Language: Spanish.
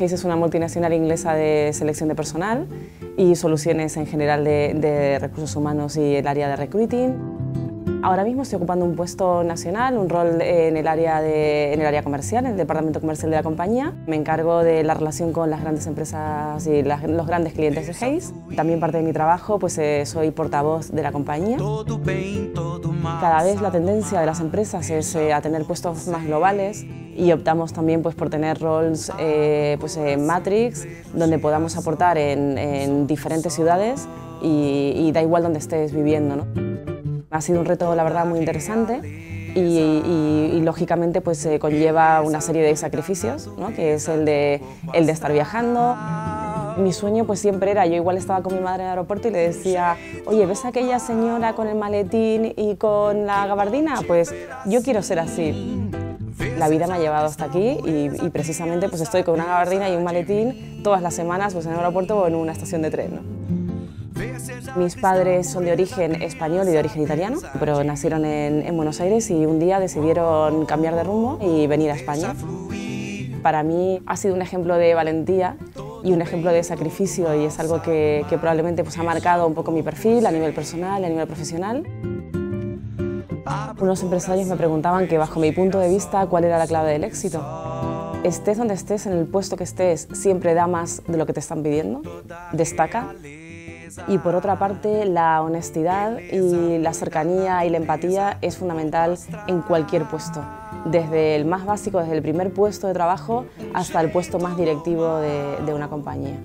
Hays es una multinacional inglesa de selección de personal y soluciones en general de recursos humanos y el área de recruiting. Ahora mismo estoy ocupando un puesto nacional, un rol en el área comercial, en el departamento comercial de la compañía. Me encargo de la relación con las grandes empresas y los grandes clientes de Hays. También parte de mi trabajo, pues soy portavoz de la compañía. Cada vez la tendencia de las empresas es a tener puestos más globales y optamos también pues, por tener roles en Matrix, donde podamos aportar en diferentes ciudades y da igual donde estés viviendo, ¿no? Ha sido un reto, la verdad, muy interesante y lógicamente pues, conlleva una serie de sacrificios, ¿no? Que es el de estar viajando. Mi sueño pues siempre era, yo igual estaba con mi madre en el aeropuerto y le decía, oye, ¿ves a aquella señora con el maletín y con la gabardina? Pues yo quiero ser así. La vida me ha llevado hasta aquí y precisamente pues, estoy con una gabardina y un maletín todas las semanas pues, en el aeropuerto o en una estación de tren, ¿no? Mis padres son de origen español y de origen italiano, pero nacieron en Buenos Aires y un día decidieron cambiar de rumbo y venir a España. Para mí ha sido un ejemplo de valentía y un ejemplo de sacrificio y es algo que probablemente pues, ha marcado un poco mi perfil a nivel personal y a nivel profesional. Unos empresarios me preguntaban que bajo mi punto de vista cuál era la clave del éxito. Estés donde estés, en el puesto que estés, siempre da más de lo que te están pidiendo, destaca. Y por otra parte, la honestidad y la cercanía y la empatía es fundamental en cualquier puesto, desde el más básico, desde el primer puesto de trabajo hasta el puesto más directivo de una compañía.